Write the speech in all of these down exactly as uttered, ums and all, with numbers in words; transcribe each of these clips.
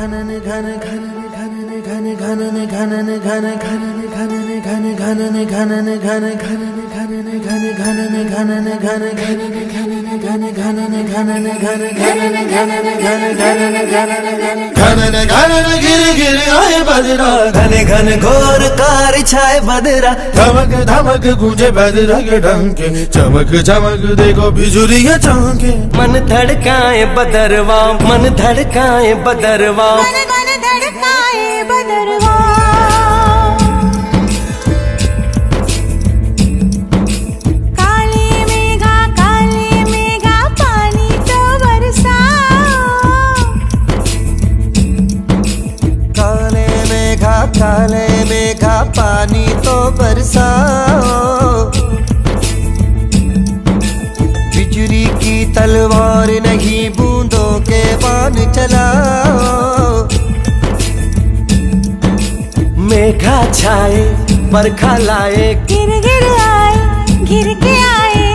घनन घन घन घन घन घन घन घन घन घन घन घन घन घन घन घन घन घन घन घन घन घन घन घन घन घन घन गिर गिर आए बदरा घन घन घोर कार छाए बदरा धमक धमक गूंजे बदरा के ढंके चमक चमक देखो बिजुरिया चमके मन धड़काए बदरवा मन धड़काए बदरवा मन मन धड़काए बदरवा काले मेघा पानी तो बरसाओ बिजली की तलवार नहीं बूंदों के बाण चलाओ मेघा छाए बरखा लाए गिर गिर आए गिर के आए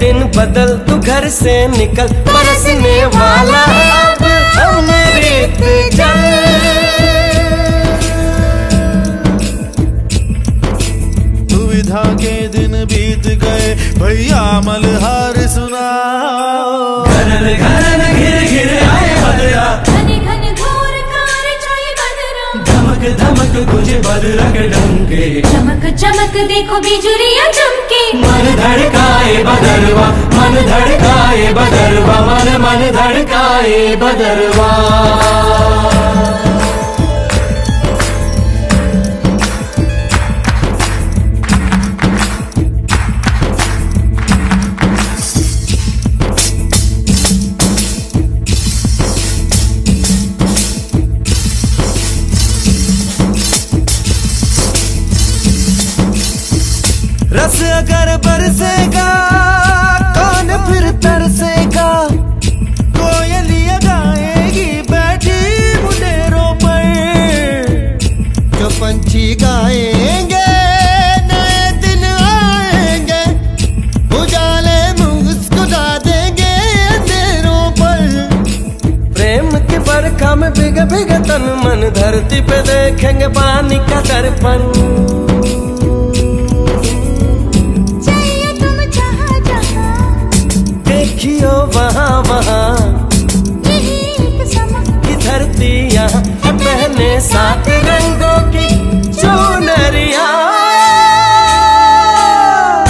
दिन बदल तू घर से निकल बरसने वाला अब हमने रेत जल दुविधा के दिन बीत गए भैया मल्हार सुना घनन घनन घिर घिर आए बदरा घन घन घोर कार छाए बदरा धमक धमक गुंजे बदरा के ढंके चमक चमक देखो बिजुलिया चमके मन धड़काए बदरवा मन धड़काए बदरवा मन मन धड़काए बदरवा रस अगर बरसेगा कौन फिर तरसेगा कोयलियां गाएगी बैठी मुंडेरों पर जो पंछी गाएंगे नए दिन आएंगे उजाले मुस्कुरा देंगे अंधेरों पर प्रेम की बरखा में भिग भिग तन मन धरती पे देखेंगे पानी का दर्पण देखियो वहाँ वहाँ की धरती यहाँ पहने सात रंगों की चुनरिया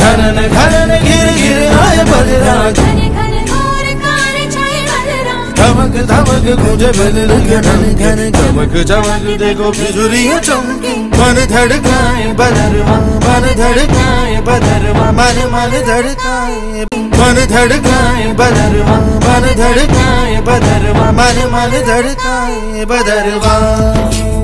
घनन घनन गिर गिर आए बदरा धमक धमक गूंजे बदरा घनन घन चमक चमक देखो बिजुलिया चमके मन धड़काए बदरवा मन धड़काए बदरवा मन मन धड़काए मन धड़काए बदरवा मन धड़काए बदरवा मन मन धड़काए बदरवा।